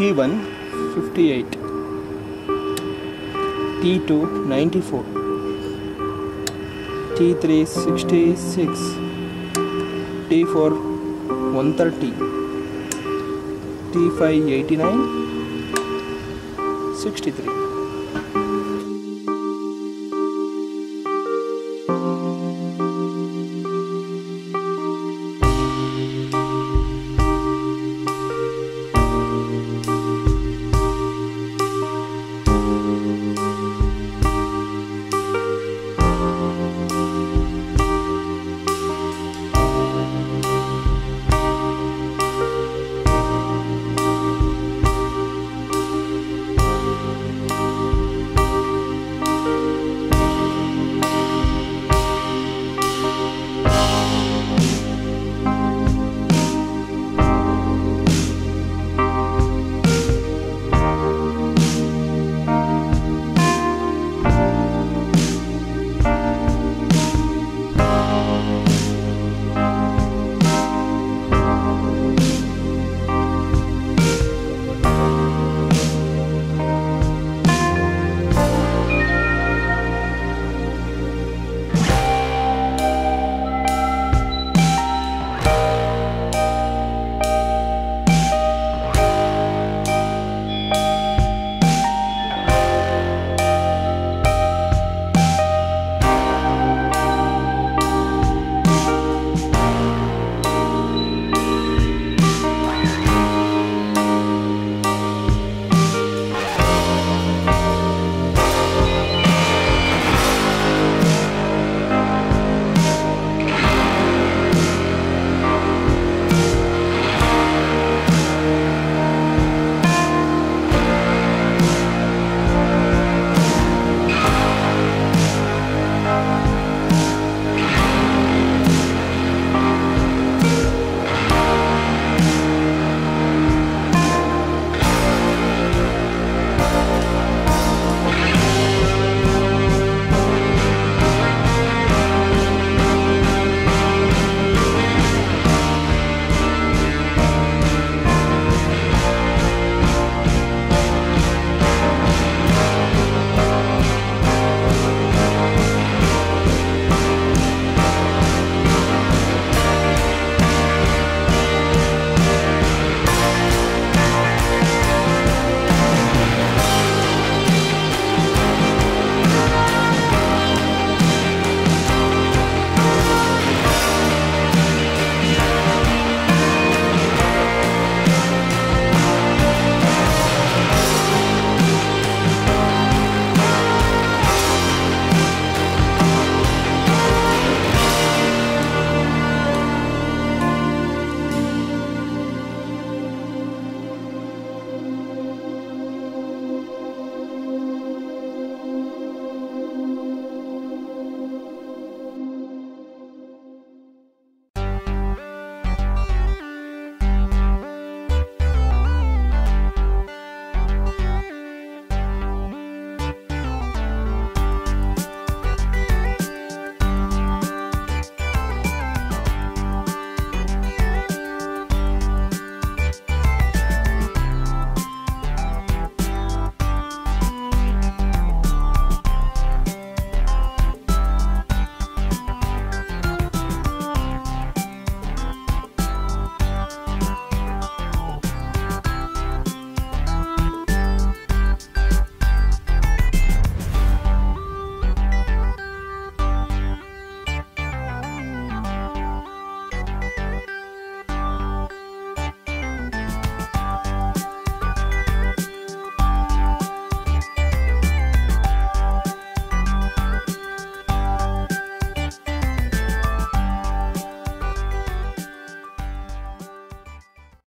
T1 58, T2 94, T3 66, T4 130, T5 89, 63.